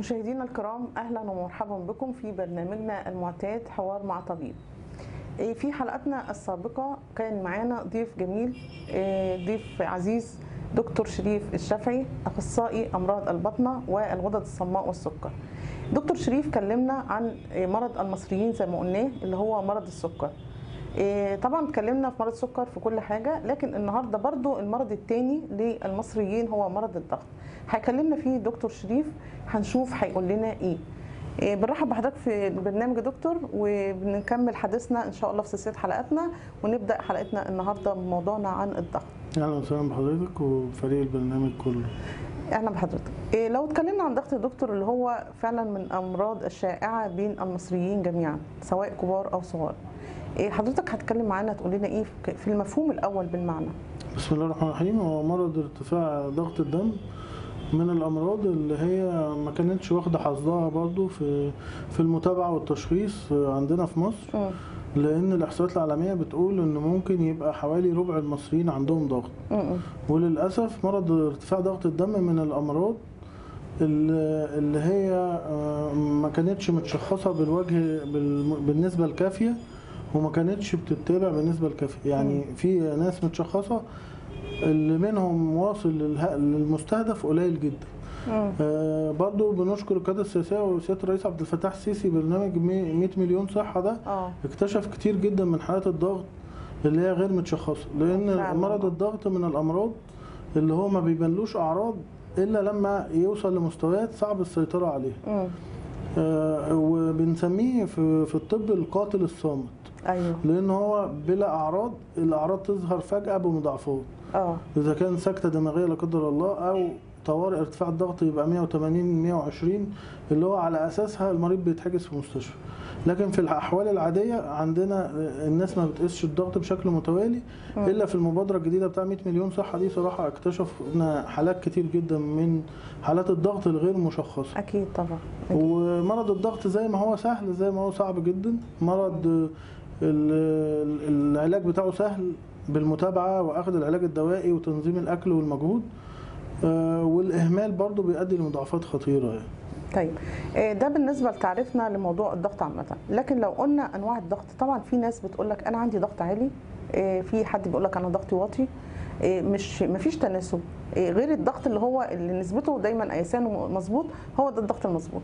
مشاهدينا الكرام، اهلا ومرحبا بكم في برنامجنا المعتاد حوار مع طبيب. في حلقتنا السابقه كان معانا ضيف جميل، ضيف عزيز، دكتور شريف الشافعي، اخصائي امراض البطنه والغدد الصماء والسكر. دكتور شريف كلمنا عن مرض المصريين زي ما قلناه اللي هو مرض السكر. طبعا اتكلمنا في مرض السكر في كل حاجه، لكن النهارده برضو المرض الثاني للمصريين هو مرض الضغط، هيكلمنا فيه دكتور شريف، هنشوف هيقول لنا ايه. بنرحب بحضرتك في البرنامج يا دكتور، وبنكمل حديثنا ان شاء الله في سلسله حلقاتنا، ونبدا حلقتنا النهارده بموضوعنا عن الضغط. اهلا وسهلا بحضرتك وفريق البرنامج كله. اهلا بحضرتك. لو اتكلمنا عن ضغط الدكتور اللي هو فعلا من امراض الشائعه بين المصريين جميعا سواء كبار او صغار، حضرتك هتكلم معانا تقول لنا ايه في المفهوم الاول بالمعنى؟ بسم الله الرحمن الرحيم. هو مرض ارتفاع ضغط الدم من الامراض اللي هي ما كانتش واخده حظها برضو في المتابعه والتشخيص عندنا في مصر، لان الاحصائيات العالميه بتقول ان ممكن يبقى حوالي ربع المصريين عندهم ضغط. وللاسف مرض ارتفاع ضغط الدم من الامراض اللي هي ما كانتش متشخصه بالنسبه الكافيه، وما كانتش بتتابع بالنسبه الكافيه. يعني في ناس متشخصه اللي منهم واصل للمستهدف قليل جدا. برضو بنشكر القياده السياسيه وسياده الرئيس عبد الفتاح السيسي، برنامج 100 مليون صحه ده اكتشف كتير جدا من حالات الضغط اللي هي غير متشخصه، لان مرض الضغط من الامراض اللي هو ما بيبانلوش اعراض الا لما يوصل لمستويات صعب السيطره عليها. وبنسميه في الطب القاتل الصامت. ايوه، لان هو بلا اعراض، الاعراض تظهر فجاه بمضاعفات. اذا كان سكته دماغيه لا قدر الله، او طوارئ ارتفاع الضغط يبقى 180 120، اللي هو على اساسها المريض بيتحجز في مستشفى. لكن في الاحوال العاديه عندنا الناس ما بتقيسش الضغط بشكل متوالي الا في المبادره الجديده بتاع 100 مليون صحه دي. صراحه اكتشفنا حالات كتير جدا من حالات الضغط الغير مشخصه. اكيد طبعا. ومرض الضغط زي ما هو سهل زي ما هو صعب جدا. مرض العلاج بتاعه سهل بالمتابعه واخذ العلاج الدوائي وتنظيم الاكل والمجهود، والاهمال برضو بيؤدي لمضاعفات خطيره يعني. طيب، ده بالنسبه لتعريفنا لموضوع الضغط عامه، لكن لو قلنا انواع الضغط، طبعا في ناس بتقول لك انا عندي ضغط عالي، في حد بيقول لك انا ضغطي واطي، مش مفيش تناسب، غير الضغط اللي هو اللي نسبته دايما قيسانه مظبوط، هو ده الضغط المظبوط.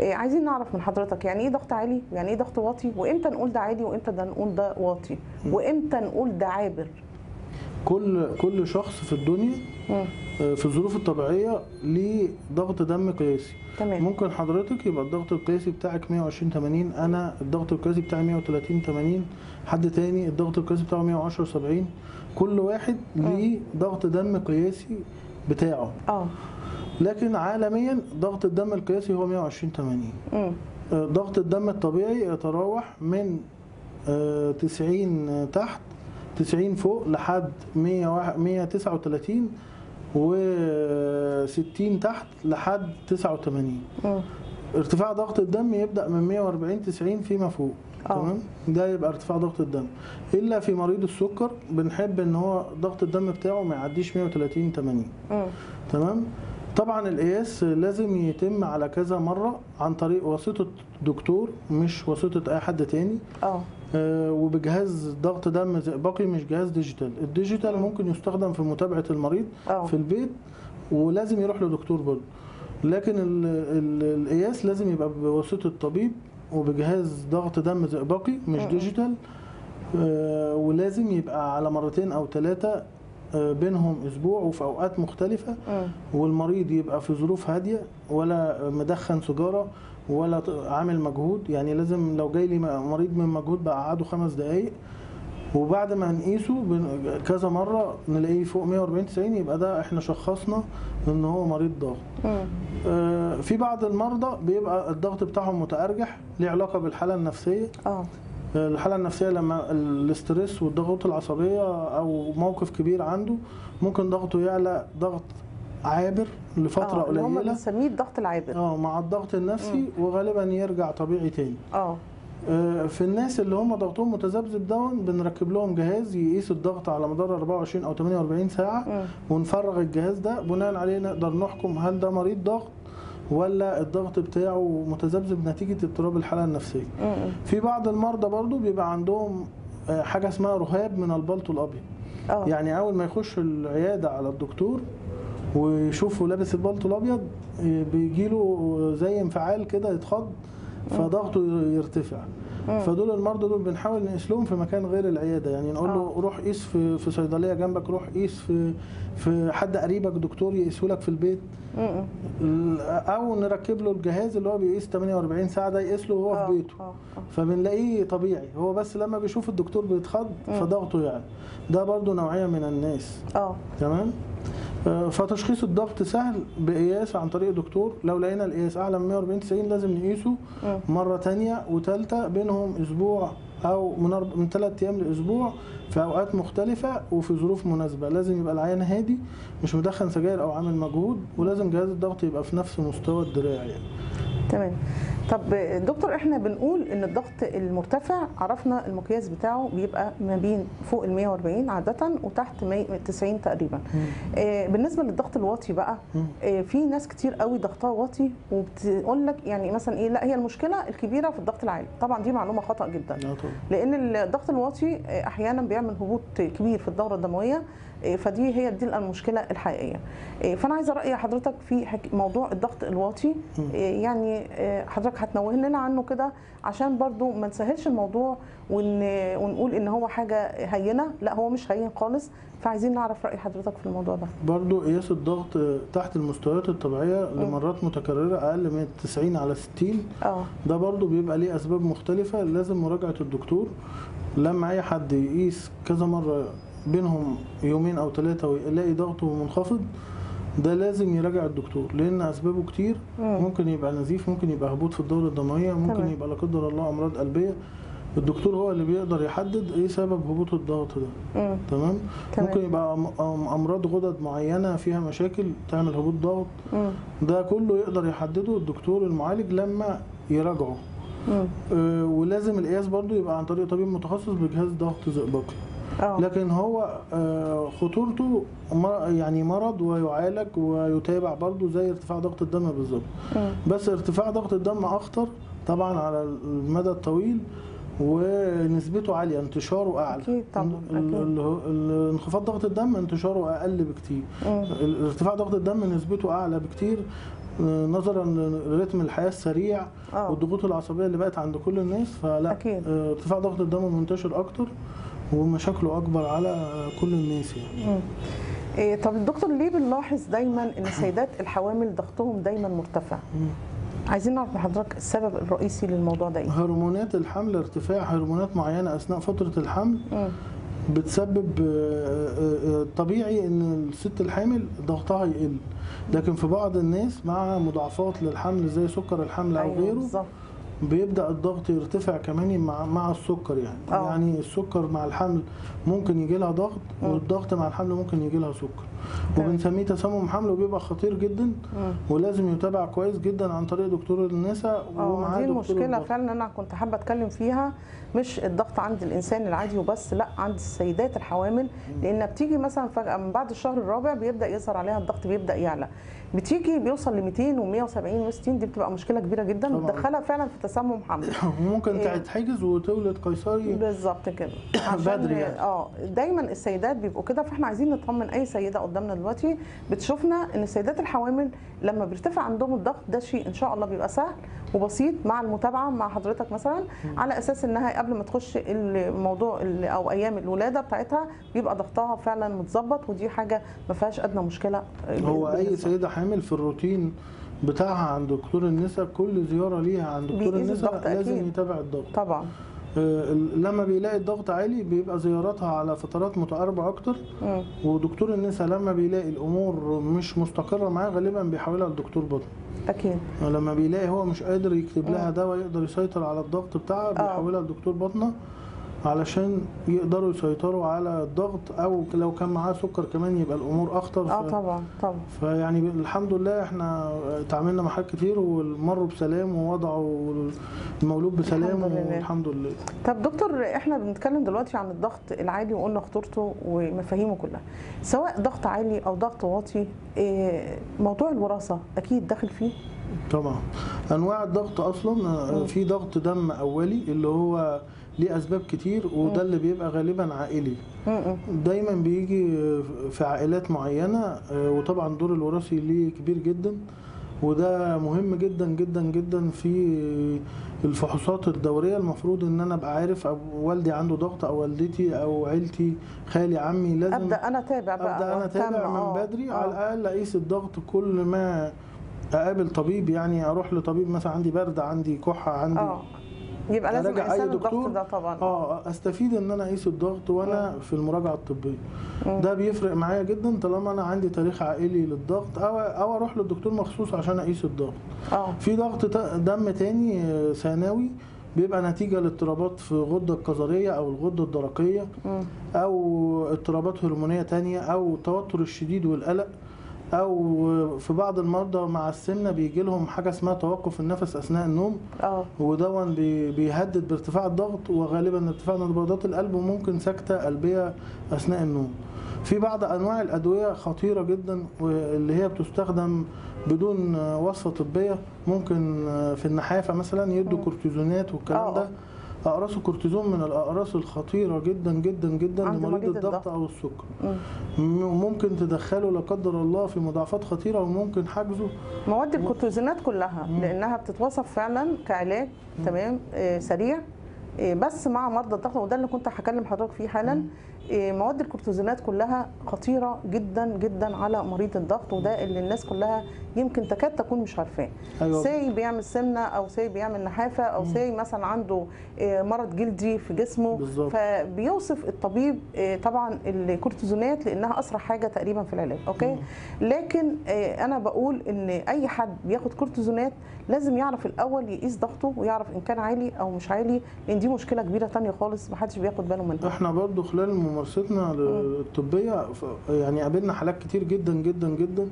عايزين نعرف من حضرتك يعني ايه ضغط عالي، يعني ايه ضغط واطي، وامتى نقول ده عالي وامتى ده نقول ده واطي، وامتى نقول ده عابر؟ كل شخص في الدنيا في الظروف الطبيعيه ليه ضغط دم قياسي. تمام. ممكن حضرتك يبقى الضغط القياسي بتاعك 120/80، انا الضغط القياسي بتاعي 130/80، حد تاني الضغط القياسي بتاعه 110/70. كل واحد ليه ضغط دم قياسي بتاعه. لكن عالميا ضغط الدم القياسي هو 120/80. ضغط الدم الطبيعي يتراوح من 90 تحت، 90 فوق، لحد 139 و60 تحت لحد 89. ارتفاع ضغط الدم يبدأ من 140/90 فيما فوق. تمام، ده يبقى ارتفاع ضغط الدم. الا في مريض السكر بنحب ان هو ضغط الدم بتاعه ما يعديش 130/80. تمام. طبعا القياس لازم يتم على كذا مره عن طريق واسطه دكتور، مش واسطه اي حد تاني. وبجهاز ضغط دم باقي، مش جهاز ديجيتال. الديجيتال ممكن يستخدم في متابعه المريض في البيت، ولازم يروح لدكتور برضه. لكن القياس لازم يبقى بواسطه طبيب وبجهاز ضغط دم باقي، مش ديجيتال. ولازم يبقى على مرتين او ثلاثه بينهم اسبوع، وفي اوقات مختلفه. والمريض يبقى في ظروف هاديه، ولا مدخن سيجاره ولا عامل مجهود. يعني لازم لو جاي لي مريض من مجهود بقعده 5 دقائق، وبعد ما نقيسه كذا مره نلاقيه فوق 140/90، يبقى ده احنا شخصنا ان هو مريض ضغط. في بعض المرضى بيبقى الضغط بتاعهم متأرجح، ليه علاقه بالحاله النفسيه. الحالة النفسية لما الاسترس والضغوط العصبية أو موقف كبير عنده، ممكن ضغطه يعلى ضغط عابر لفترة قليلة. هم بنسميه الضغط العابر. مع الضغط النفسي، وغالبا يرجع طبيعي تاني. في الناس اللي هم ضغطهم متذبذب دون، بنركب لهم جهاز يقيس الضغط على مدار 24 أو 48 ساعة، ونفرغ الجهاز ده، بناء عليه نقدر نحكم هل ده مريض ضغط ولا الضغط بتاعه متذبذب نتيجه اضطراب الحاله النفسيه. في بعض المرضى برضو بيبقى عندهم حاجه اسمها رهاب من البلطو الابيض. يعني اول ما يخش العياده على الدكتور ويشوفه لابس البلطو الابيض بيجيله زي انفعال كده، يتخض، فضغطه يرتفع. فدول المرضى دول بنحاول نقيس لهم في مكان غير العياده، يعني نقول له روح قيس في صيدليه جنبك، روح قيس في حد قريبك دكتور يقيسه لك في البيت، او نركب له الجهاز اللي هو بيقيس 48 ساعه ده يقيس له وهو في بيته، فبنلاقيه طبيعي، هو بس لما بيشوف الدكتور بيتخض فضغطه يعلى. ده برضو نوعيه من الناس. تمام. فتشخيص الضغط سهل بقياس عن طريق دكتور، لو لقينا القياس اعلى من 140/90 لازم نقيسه مره ثانيه وثالثه بينهم اسبوع او من 3 ايام لاسبوع في اوقات مختلفه وفي ظروف مناسبه. لازم يبقى العيان هادي مش مدخن سجاير او عامل مجهود، ولازم جهاز الضغط يبقى في نفس مستوى الدراع يعني. تمام. طب دكتور، احنا بنقول ان الضغط المرتفع عرفنا المقياس بتاعه بيبقى ما بين فوق ال 140 عاده وتحت 90 تقريبا. بالنسبه للضغط الواطي بقى، في ناس كتير قوي ضغطها واطي وبتقول لك يعني مثلا ايه، لا هي المشكله الكبيره في الضغط العالي. طبعا دي معلومه خطا جدا، لان الضغط الواطي احيانا بيعمل هبوط كبير في الدوره الدمويه، فدي هي دي المشكله الحقيقيه. فانا عايزه راي حضرتك في موضوع الضغط الواطي، يعني حضرتك هتنوه لنا عنه كده عشان برضو ما نسهلش الموضوع ونقول ان هو حاجه هينه، لا هو مش هين خالص، فعايزين نعرف راي حضرتك في الموضوع ده. برضو قياس الضغط تحت المستويات الطبيعيه لمرات متكرره اقل من 90/60. ده برضو بيبقى ليه اسباب مختلفه، لازم مراجعه الدكتور. لما اي حد يقيس كذا مره بينهم 2 أو 3 ويلاقي ضغطه منخفض، ده لازم يراجع الدكتور، لان اسبابه كتير. ممكن يبقى نزيف، ممكن يبقى هبوط في الدوره الدمويه، ممكن يبقى لا قدر الله امراض قلبيه. الدكتور هو اللي بيقدر يحدد ايه سبب هبوط الضغط ده. تمام. ممكن يبقى امراض غدد معينه فيها مشاكل تعمل هبوط ضغط. ده كله يقدر يحدده الدكتور المعالج لما يراجعه. ولازم القياس برضو يبقى عن طريق طبيب متخصص بجهاز ضغط زئبقي. لكن هو خطورته يعني مرض ويعالج ويتابع برضه زي ارتفاع ضغط الدم بالظبط. بس ارتفاع ضغط الدم اخطر طبعا على المدى الطويل، ونسبته عاليه، انتشاره اعلى. اكيد طبعا. انخفاض ضغط الدم انتشاره اقل بكتير. ارتفاع ضغط الدم نسبته اعلى بكتير نظرا لرتم الحياه السريع والضغوط العصبيه اللي بقت عند كل الناس، فلا أكيد. ارتفاع ضغط الدم منتشر اكتر ومشاكله اكبر على كل الناس يعني. طب الدكتور، ليه بنلاحظ دايما ان السيدات الحوامل ضغطهم دايما مرتفع؟ عايزين نعرف من حضرتك السبب الرئيسي للموضوع ده ايه؟ هرمونات الحمل، ارتفاع هرمونات معينه اثناء فتره الحمل بتسبب. طبيعي ان الست الحامل ضغطها يقل، لكن في بعض الناس مع مضاعفات للحمل زي سكر الحمل او غيره بالظبط بيبدا الضغط يرتفع كمان مع السكر يعني. يعني السكر مع الحمل ممكن يجي لها ضغط، والضغط مع الحمل ممكن يجي لها سكر، وبنسميه تسمم حمل، وبيبقى خطير جدا. ولازم يتابع كويس جدا عن طريق دكتور النساء ومعاه دي المشكله الضغط. فعلا انا كنت حابه اتكلم فيها، مش الضغط عند الانسان العادي وبس، لا عند السيدات الحوامل، لانها بتيجي مثلا فجاه من بعد الشهر الرابع بيبدا يظهر عليها الضغط، بيبدا يعلى، بتيجي بيوصل ل 200 و170 و60. دي بتبقى مشكله كبيره جدا، بتدخلها فعلا في تسمم حمل. ممكن تتحجز وتولد قيصري بالظبط كده بدري يعني. دايما السيدات بيبقوا كده، فاحنا عايزين نطمن اي سيده قدامنا دلوقتي بتشوفنا ان السيدات الحوامل لما بيرتفع عندهم الضغط ده شيء ان شاء الله بيبقى سهل وبسيط مع المتابعه مع حضرتك مثلا، على اساس انها قبل ما تخش الموضوع او ايام الولاده بتاعتها بيبقى ضغطها فعلا متظبط، ودي حاجه ما فيهاش ادنى مشكله. هو اي سيده حامل في الروتين بتاعها عند دكتور النساء، كل زياره ليها عند دكتور النساء لازم يتابع الضغط طبعا. لما بيلاقي الضغط عالي بيبقى زياراتها على فترات متقاربه اكتر. ودكتور النساء لما بيلاقي الامور مش مستقره معاه غالبا بيحولها لدكتور بطن. اكيد. لما بيلاقي هو مش قادر يكتب لها دواء يقدر يسيطر على الضغط بتاعها بيحولها لدكتور بطنه، علشان يقدروا يسيطروا على الضغط، او لو كان معاه سكر كمان يبقى الامور اخطر. طبعا طبعا. فيعني الحمد لله احنا اتعاملنا مع حاجات كتير ومروا بسلام ووضعوا المولود بسلام والحمد لله. طب دكتور، احنا بنتكلم دلوقتي عن الضغط العالي وقلنا خطورته ومفاهيمه كلها، سواء ضغط عالي او ضغط واطي. موضوع الوراثه اكيد داخل فيه. طبعا انواع الضغط اصلا في ضغط دم اولي اللي هو ليه اسباب كتير وده اللي بيبقى غالبا عائلي دايما بيجي في عائلات معينه وطبعا دور الوراثي ليه كبير جدا وده مهم جدا جدا جدا في الفحوصات الدوريه المفروض ان انا ابقى عارف والدي عنده ضغط او والدتي او عيلتي خالي عمي لازم ابدا انا اتابع بقى ابدا انا اتابع من بدري على الاقل اقيس الضغط كل ما اقابل طبيب يعني اروح لطبيب مثلا عندي برد عندي كحه عندي يبقى لازم اقيس الضغط ده طبعا استفيد ان انا اقيس الضغط وانا في المراجعه الطبيه ده بيفرق معايا جدا طالما انا عندي تاريخ عائلي للضغط او اروح للدكتور مخصوص عشان اقيس الضغط في ضغط دم تاني ثانوي بيبقى نتيجه لاضطرابات في الغده الكظريه او الغده الدرقيه او اضطرابات هرمونيه تانيه او التوتر الشديد والقلق أو في بعض المرضى مع السمنة بيجي لهم حاجة اسمها توقف النفس أثناء النوم ودون بيهدد بارتفاع الضغط وغالبا ارتفاع نبضات القلب وممكن سكتة قلبية أثناء النوم. في بعض أنواع الأدوية خطيرة جدا واللي هي بتستخدم بدون وصفة طبية ممكن في النحافة مثلا يدوا كورتيزونات والكلام ده اقراص الكورتيزون من الاقراص الخطيره جدا جدا جدا لمريض الضغط او السكر ممكن تدخله لا قدر الله في مضاعفات خطيره وممكن حجزه مواد الكورتيزونات كلها لانها بتتوصف فعلا كعلاج تمام سريع بس مع مرضى الضغط وده اللي كنت هكلم حضرتك فيه حالا مواد الكورتيزونات كلها خطيره جدا جدا على مريض الضغط وده اللي الناس كلها يمكن تكاد تكون مش عارفاه أيوة. ساي بيعمل سمنه او ساي بيعمل نحافه او ساي مثلا عنده مرض جلدي في جسمه بالزبط. فبيوصف الطبيب طبعا الكورتيزونات لانها اسرع حاجه تقريبا في العلاج اوكي لكن انا بقول ان اي حد بياخد كورتيزونات لازم يعرف الاول يقيس ضغطه ويعرف ان كان عالي او مش عالي لان دي مشكله كبيره ثانيه خالص محدش بياخد باله منها احنا برضو خلال ممارستنا الطبيه يعني قابلنا حالات كتير جدا جدا جدا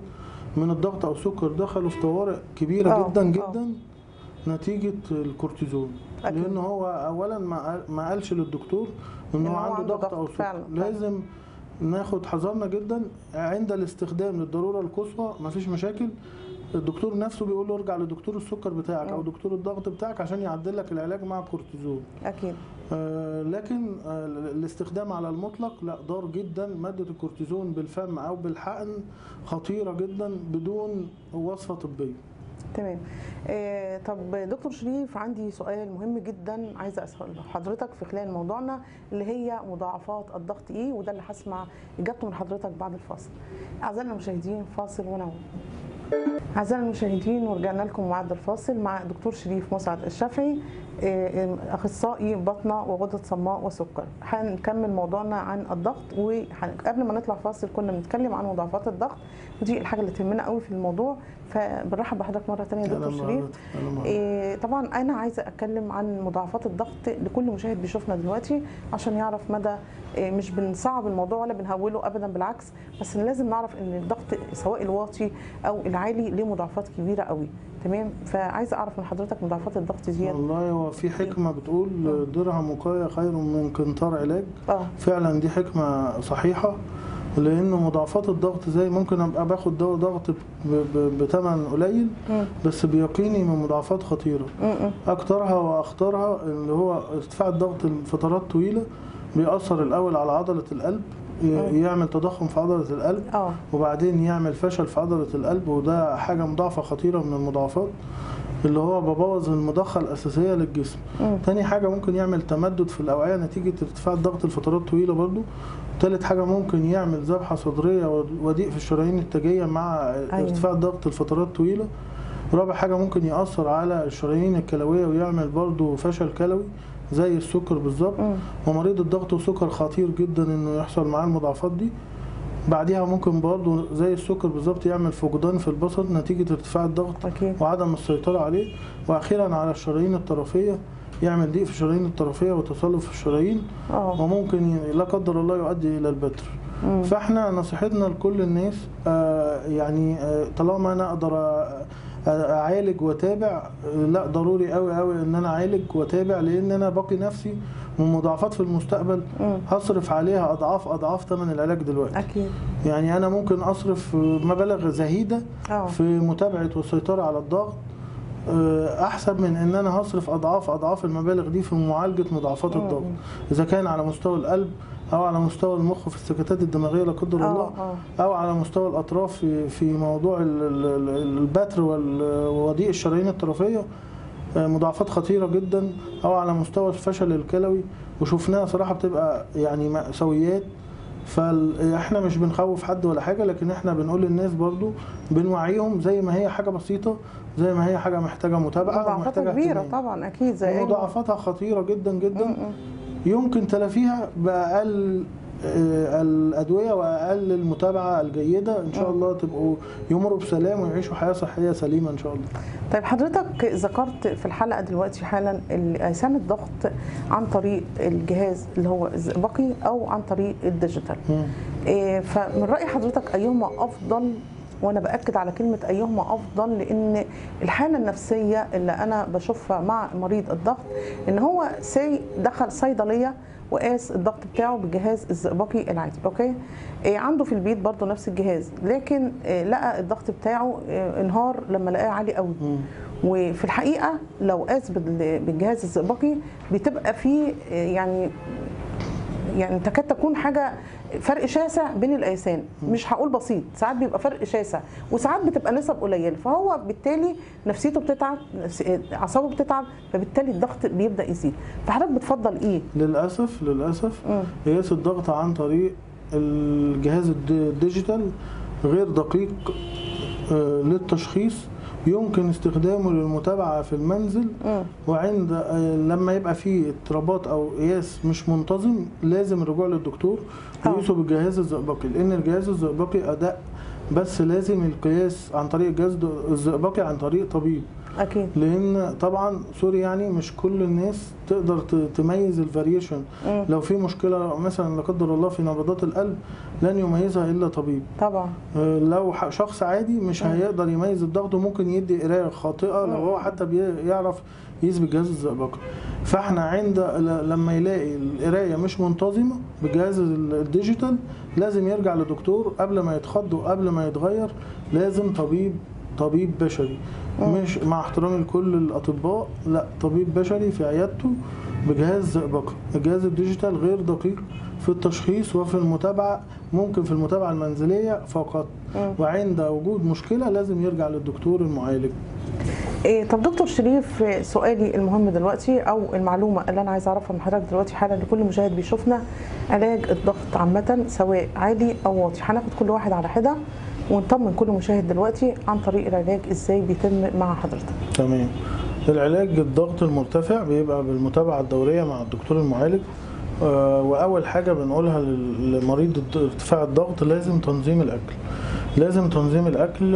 من الضغط او السكر دخلوا في طوارئ كبيره جدا جدا نتيجه الكورتيزون لان هو اولا ما قالش للدكتور ان هو عنده ضغط او سكر لازم ناخد حذرنا جدا عند الاستخدام للضروره القصوى مفيش مشاكل الدكتور نفسه بيقول له ارجع لدكتور السكر بتاعك او دكتور الضغط بتاعك عشان يعدل لك العلاج مع الكورتيزون اكيد لكن الاستخدام على المطلق لا ضار جدا ماده الكورتيزون بالفم او بالحقن خطيره جدا بدون وصفه طبيه تمام طب دكتور شريف عندي سؤال مهم جدا عايزه اساله حضرتك في خلال موضوعنا اللي هي مضاعفات الضغط ايه وده اللي هسمع اجابته من حضرتك بعد الفاصل اعزائنا المشاهدين فاصل ونعود أعزائي المشاهدين ورجعنا لكم بعد الفاصل مع دكتور شريف مسعد الشافعي أخصائي بطنة وغدة صماء وسكر. هنكمل موضوعنا عن الضغط وقبل ما نطلع فاصل كنا بنتكلم عن مضاعفات الضغط ودي الحاجة اللي تهمنا قوي في الموضوع فبنرحب بحضرتك مرة ثانية يا دكتور شريف. طبعا أنا عايزة أتكلم عن مضاعفات الضغط لكل مشاهد بيشوفنا دلوقتي عشان يعرف مدى مش بنصعب الموضوع ولا بنهوله أبدا بالعكس بس لازم نعرف إن الضغط سواء الواطي أو العالي ليه مضاعفات كبيرة قوي تمام فعايزه اعرف من حضرتك مضاعفات الضغط دي والله هو في حكمه بتقول درهم وقايه خير من قنطار علاج فعلا دي حكمه صحيحه لان مضاعفات الضغط زي ممكن ابقى باخد دواء ضغط بثمن قليل بس بيقيني من مضاعفات خطيره اكترها واخطرها اللي هو ارتفاع الضغط لفترات طويله بيأثر الاول على عضله القلب يعمل تضخم في عضلة القلب وبعدين يعمل فشل في عضلة القلب وده حاجة مضاعفة خطيرة من المضاعفات اللي هو ببوظ المضخة الأساسية للجسم تاني حاجة ممكن يعمل تمدد في الأوعية نتيجة ارتفاع الضغط لفترات طويلة برضو تالت حاجة ممكن يعمل ذبحة صدرية وضيق في الشرايين التاجية مع ارتفاع الضغط لفترات طويلة رابع حاجة ممكن يأثر على الشرايين الكلوية ويعمل برضو فشل كلوي زي السكر بالظبط ومريض الضغط والسكر خطير جدا انه يحصل معاه المضاعفات دي بعديها ممكن برضه زي السكر بالظبط يعمل فقدان في البصر نتيجه ارتفاع الضغط وعدم السيطره عليه واخيرا على الشرايين الطرفيه يعمل ضيق في الشرايين الطرفيه وتصلب في الشرايين وممكن لا قدر الله يؤدي الى البتر فاحنا نصيحتنا لكل الناس طالما انا اقدر اعالج واتابع لا ضروري قوي قوي ان انا اعالج واتابع لان انا باقي نفسي من مضاعفات في المستقبل هصرف عليها اضعاف اضعاف ثمن العلاج دلوقتي اكيد انا ممكن اصرف مبالغ زهيده في متابعه والسيطره على الضغط احسن من ان انا هصرف اضعاف المبالغ دي في معالجه مضاعفات الضغط، اذا كان على مستوى القلب او على مستوى المخ في السكتات الدماغيه لا قدر الله، او على مستوى الاطراف في موضوع البتر وضيق الشرايين الطرفيه مضاعفات خطيره جدا، او على مستوى الفشل الكلوي، وشفناها صراحه بتبقى يعني مأساويات. فاحنا مش بنخوف حد ولا حاجه، لكن احنا بنقول للناس برضو بنوعيهم زي ما هي حاجه بسيطه، زي ما هي حاجه محتاجه متابعه ومحتاجه كبيره طبعا اكيد، زي مضاعفاتها خطيره جدا جدا يمكن تلافيها باقل الادويه واقل المتابعه الجيده. ان شاء الله تبقوا يمروا بسلام ويعيشوا حياه صحيه سليمه ان شاء الله. طيب حضرتك ذكرت في الحلقه دلوقتي حالا ايسان الضغط عن طريق الجهاز اللي هو الزئبقي او عن طريق الديجيتال، فمن راي حضرتك ايهما افضل؟ وانا باكد على كلمه ايهما افضل، لان الحاله النفسيه اللي انا بشوفها مع مريض الضغط ان هو دخل صيدليه وقاس الضغط بتاعه بالجهاز الزئبقي العادي، اوكي، عنده في البيت برضو نفس الجهاز، لكن لقى الضغط بتاعه انهار لما لقاه عالي قوي، وفي الحقيقه لو قاس بالجهاز الزئبقي بتبقى فيه يعني تكاد تكون حاجه فرق شاسع بين الايسان، مش هقول بسيط، ساعات بيبقى فرق شاسع وساعات بتبقى نسب قليله، فهو بالتالي نفسيته بتتعب، اعصابه بتتعب، فبالتالي الضغط بيبدا يزيد. فحضرتك بتفضل ايه؟ للاسف قياس الضغط عن طريق الجهاز الديجيتال غير دقيق للتشخيص، يمكن استخدامه للمتابعه في المنزل، وعند لما يبقى فيه اضطرابات او قياس مش منتظم لازم الرجوع للدكتور ويقيسه بالجهاز الزئبقي، لان الجهاز الزئبقي ادق، بس لازم القياس عن طريق الجهاز الزئبقي عن طريق طبيب اكيد، لان طبعا سوري يعني مش كل الناس تقدر تميز الفاريشن. لو في مشكله مثلا لا قدر الله في نبضات القلب لن يميزها الا طبيب طبعا، لو شخص عادي مش هيقدر يميز الضغط وممكن يدي قراءه خاطئه لو هو حتى بيعرف يقيس بالجهاز الزئبقي. فاحنا لما يلاقي القرايه مش منتظمه بالجهاز الديجيتال لازم يرجع لدكتور قبل ما يتخض وقبل ما يتغير، لازم طبيب بشري، مش مع احترامي لكل الاطباء، لا طبيب بشري في عيادته بجهاز زئبقي. الجهاز الديجيتال غير دقيق في التشخيص وفي المتابعه، ممكن في المتابعه المنزليه فقط، وعند وجود مشكله لازم يرجع للدكتور المعالج. طب دكتور شريف، سؤالي المهم دلوقتي او المعلومه اللي انا عايز اعرفها من حضرتك دلوقتي حالا لكل مشاهد بيشوفنا، علاج الضغط عامه سواء عالي او واطي، هناخد كل واحد على حده ونطمن كل مشاهد دلوقتي عن طريق العلاج ازاي بيتم مع حضرتك. تمام. العلاج الضغط المرتفع بيبقى بالمتابعه الدوريه مع الدكتور المعالج، واول حاجه بنقولها لمريض ارتفاع الضغط لازم تنظيم الاكل. لازم تنظيم الاكل،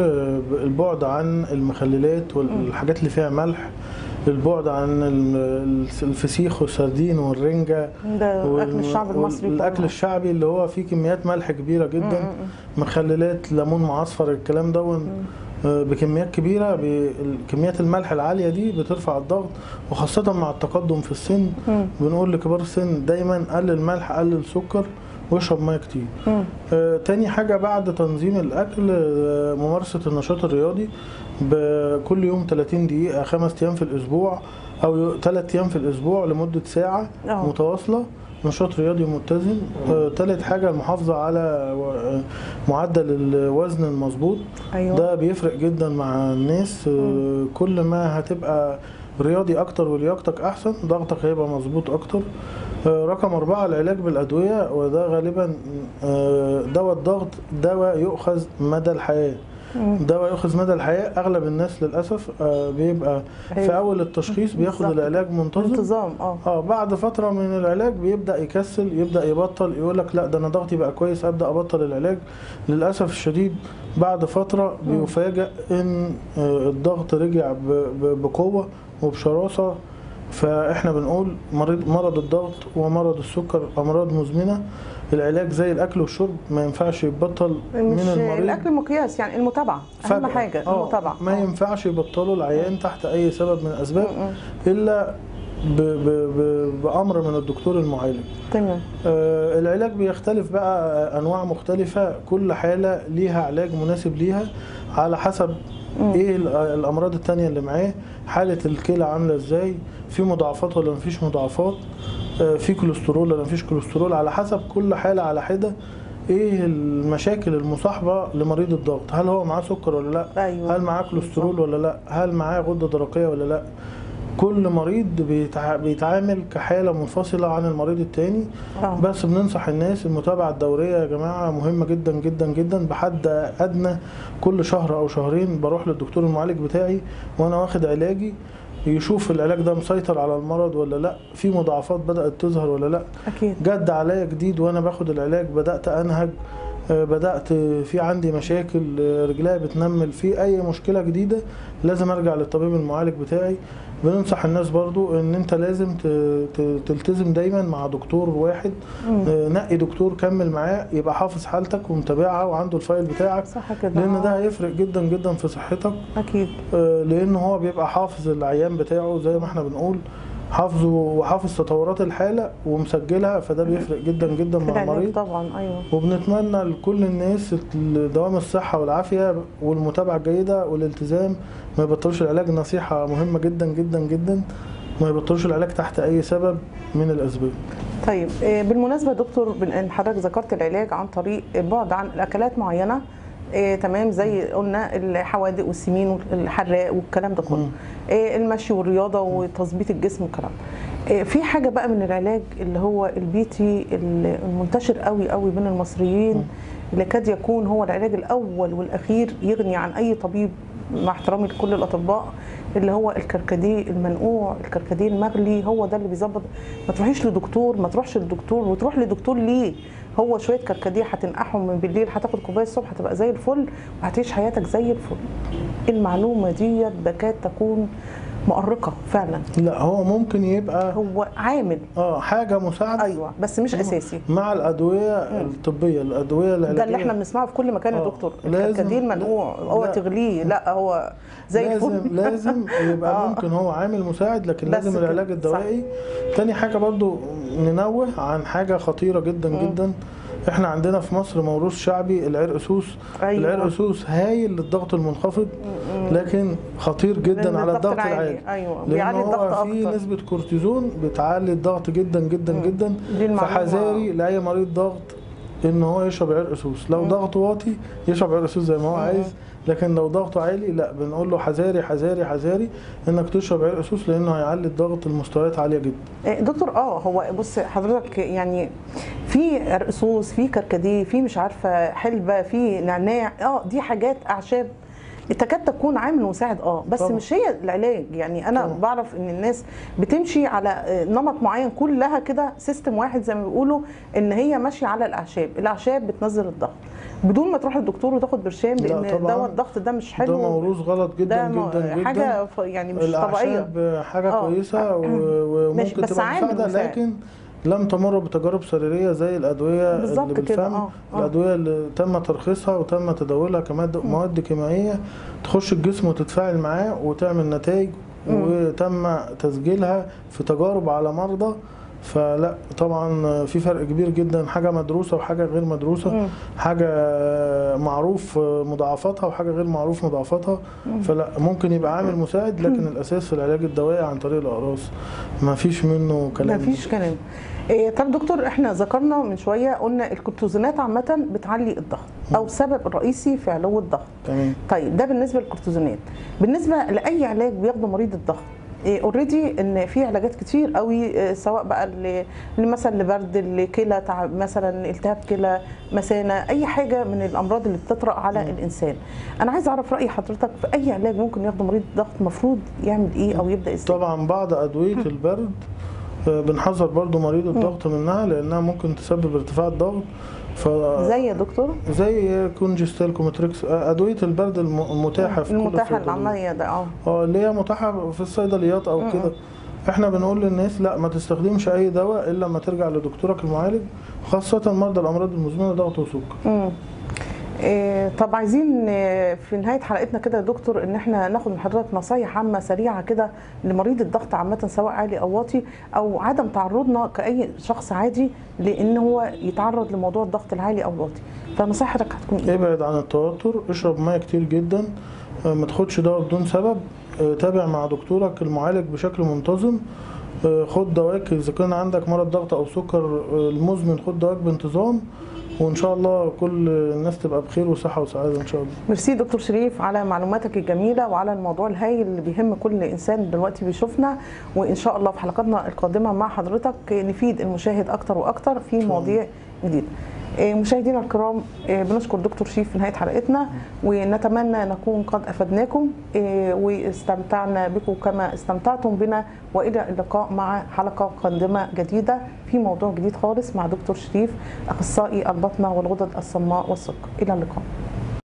البعد عن المخللات والحاجات اللي فيها ملح، البعد عن الفسيخ والسردين والرنجة، ده أكل الشعب المصري، الأكل الشعبي اللي هو فيه كميات ملح كبيرة جدا، مخللات، ليمون معصفر، الكلام ده بكميات كبيرة. كميات الملح العالية دي بترفع الضغط، وخاصة مع التقدم في السن. بنقول لكبار السن دايما قلل الملح، قلل السكر، واشرب ميه كتير. تاني حاجه بعد تنظيم الاكل ممارسه النشاط الرياضي بكل يوم 30 دقيقه 5 ايام في الاسبوع او 3 ايام في الاسبوع لمده ساعه متواصله، نشاط رياضي متزن. تالت حاجه المحافظه على معدل الوزن المظبوط. ده بيفرق جدا مع الناس. كل ما هتبقى رياضي اكتر ولياقتك احسن ضغطك هيبقى مظبوط اكتر. رقم 4 العلاج بالادويه، وده غالبا دواء الضغط دواء يؤخذ مدى الحياه. اغلب الناس للاسف بيبقى في اول التشخيص بياخد العلاج منتظم. بعد فتره من العلاج بيبدا يكسل، يبدا يبطل، يقول لك لا ده انا ضغطي بقى كويس ابدا ابطل العلاج. للاسف الشديد بعد فتره بيفاجئ ان الضغط رجع بقوه وبشراسه. فاحنا بنقول مرض الضغط ومرض السكر امراض مزمنه، العلاج زي الاكل والشرب ما ينفعش يبطل من المريض. الاكل مقياس، يعني المتابعه اهم حاجه، المتابعه ما ينفعش يبطله العيان تحت اي سبب من الاسباب الا بأمر من الدكتور المعالج. تمام. العلاج بيختلف بقى، أنواع مختلفة، كل حالة ليها علاج مناسب ليها على حسب ايه الأمراض التانية اللي معاه، حالة الكلى عاملة ازاي، في مضاعفات ولا مفيش مضاعفات، في كوليسترول ولا مفيش كوليسترول، على حسب كل حالة على حدة ايه المشاكل المصاحبه لمريض الضغط، هل هو معاه سكر ولا لا؟ أيوة. هل معاه كوليسترول ولا لا؟ هل معاه غده درقيه ولا لا؟ كل مريض بيتعامل كحاله منفصله عن المريض الثاني. بس بننصح الناس المتابعه الدوريه يا جماعه مهمه جدا جدا جدا، بحد ادنى كل شهر او شهرين بروح للدكتور المعالج بتاعي وانا واخد علاجي، يشوف العلاج ده مسيطر على المرض ولا لا، في مضاعفات بدأت تظهر ولا لا. أكيد. جد عليا جديد وانا باخد العلاج بدأت انهج، بدأت في عندي مشاكل، رجليا بتنمل، في اي مشكلة جديدة لازم ارجع للطبيب المعالج بتاعي. بننصح الناس برضو ان انت لازم تلتزم دايما مع دكتور واحد، نقي دكتور كمل معاه يبقى حافظ حالتك ومتابعها وعنده الفايل بتاعك، صح كده؟ لان ده هيفرق جدا جدا في صحتك. اكيد. لان هو بيبقى حافظ العيان بتاعه زي ما احنا بنقول، حافظه وحافظ تطورات الحاله ومسجلها، فده بيفرق جدا جدا مع المريض طبعا. ايوه. وبنتمنى لكل الناس دوام الصحه والعافيه والمتابعه الجيده والالتزام، ما يبطلوش العلاج، نصيحه مهمه جدا جدا جدا، ما يبطلوش العلاج تحت اي سبب من الاسباب. طيب بالمناسبه يا دكتور، حضرتك ذكرت العلاج عن طريق بعد عن اكلات معينه، تمام، زي قلنا الحوادق والسمين والحراق والكلام ده كله، المشي والرياضه وتظبيط الجسم والكلام. في حاجه بقى من العلاج اللي هو البيتي المنتشر قوي قوي بين المصريين، اللي كاد يكون هو العلاج الاول والاخير يغني عن اي طبيب مع احترامي لكل الاطباء، اللي هو الكركديه المنقوع، الكركديه المغلي، هو ده اللي بيظبط. ما تروحيش لدكتور، ما تروحش لدكتور، وتروح لدكتور ليه؟ هو شويه كركديه هتنقعهم من بالليل، هتاخد كوبايه الصبح هتبقى زي الفل وهتعيش حياتك زي الفل. المعلومه دي بكاد تكون مؤرقه فعلا. لا هو ممكن يبقى هو عامل حاجه مساعده، ايوه، بس مش اساسي مع الادويه الطبيه، الادويه العلاجيه ده اللي احنا بنسمعه في كل مكان يا دكتور، الكركديه المنقوع اوعى تغليه، لا هو زي الفل، لازم يبقى ممكن هو عامل مساعد، لكن لازم العلاج الدوائي. تاني حاجه برضو ننوه عن حاجه خطيره جدا جدا، احنا عندنا في مصر موروث شعبي العرق سوس. أيوة. العرق سوس هايل للضغط المنخفض، لكن خطير جدا على الضغط العالي. أيوة. لأن هو في نسبة كورتيزون بتعلي الضغط جدا جدا جدا، فحذاري لأي مريض ضغط ان هو يشرب عرق سوس. لو ضغطه واطي يشرب عرق سوس زي ما هو عايز، لكن لو ضغطه عالي لا، بنقول له حذاري حذاري حذاري انك تشرب عرق سوس، لانه هيعلي الضغط لمستويات عاليه جدا. دكتور هو بص حضرتك، يعني في عرق سوس، في كركديه، في مش عارفه حلبه، في نعناع، دي حاجات اعشاب تكاد تكون عامل مساعد، بس طبعا. مش هي العلاج، يعني انا طبعا. بعرف ان الناس بتمشي على نمط معين، كلها كده سيستم واحد زي ما بيقولوا، ان هي ماشيه على الاعشاب، الاعشاب بتنزل الضغط بدون ما تروح للدكتور وتاخد برشام، لان دواء الضغط ده مش حلو، ده موروث غلط جدا جدا جدا، حاجه يعني مش طبيعيه، حاجه كويسه وممكن تبقى مساعده، لكن لم تمر بتجارب سريريه زي الادويه اللي بالفم. الادويه اللي تم ترخيصها وتم تداولها كمواد كيميائيه تخش الجسم وتتفاعل معاه وتعمل نتائج، وتم تسجيلها في تجارب على مرضى، فلا طبعا في فرق كبير جدا، حاجه مدروسه وحاجه غير مدروسه، حاجه معروف مضاعفاتها وحاجه غير معروف مضاعفاتها، فلا ممكن يبقى عامل مساعد، لكن الاساس في العلاج الدوائي عن طريق الاقراص، ما فيش منه كلام، ما فيش كلام. طب دكتور، احنا ذكرنا من شويه قلنا الكورتيزونات عامه بتعلي الضغط او سبب رئيسي في علو الضغط. تمام. طيب ده بالنسبه للكورتيزونات، بالنسبه لاي علاج بياخده مريض الضغط اوريدي، ان في علاجات كتير قوي، سواء بقى مثلا لبرد الكلى، مثلا التهاب كلى، مثانه، اي حاجه من الامراض اللي بتطرأ على الانسان. انا عايز اعرف راي حضرتك في اي علاج ممكن ياخده مريض الضغط، المفروض يعمل ايه او يبدا ازاي؟ طبعا بعض ادويه البرد بنحذر برضو مريض الضغط منها، لانها ممكن تسبب ارتفاع الضغط، زي يا دكتور زي كونجستيل كومتريكس، ادويه البرد المتاحه في المتاحه العمليه ده اللي هي متاحه في الصيدليات او كده. احنا بنقول للناس لا، ما تستخدمش اي دواء الا لما ترجع لدكتورك المعالج، خاصه مرضى الامراض المزمنه ضغط وسكر. طب عايزين في نهايه حلقتنا كده يا دكتور ان احنا ناخد من حضرتك نصايح عامه سريعه كده لمريض الضغط عامه، سواء عالي او واطي، او عدم تعرضنا كاي شخص عادي لان هو يتعرض لموضوع الضغط العالي او الواطي، فنصايح حضرتك هتكون ايه؟ ابعد عن التوتر، اشرب ميه كتير جدا، ما تاخدش دواء بدون سبب، تابع مع دكتورك المعالج بشكل منتظم، خد دواك اذا كان عندك مرض ضغط او سكر المزمن، خد دواك بانتظام، وان شاء الله كل الناس تبقى بخير وصحه وسعاده ان شاء الله. ميرسي دكتور شريف على معلوماتك الجميله وعلى الموضوع الهائل اللي بيهم كل انسان دلوقتي بيشوفنا، وان شاء الله في حلقاتنا القادمه مع حضرتك نفيد المشاهد اكتر واكتر في مواضيع جديده. مشاهدينا الكرام، بنشكر دكتور شريف في نهايه حلقتنا، ونتمنى نكون قد افدناكم واستمتعنا بكم كما استمتعتم بنا، والى اللقاء مع حلقه قادمه جديده في موضوع جديد خالص مع دكتور شريف اخصائي البطنه والغدد الصماء والسكر. الى اللقاء.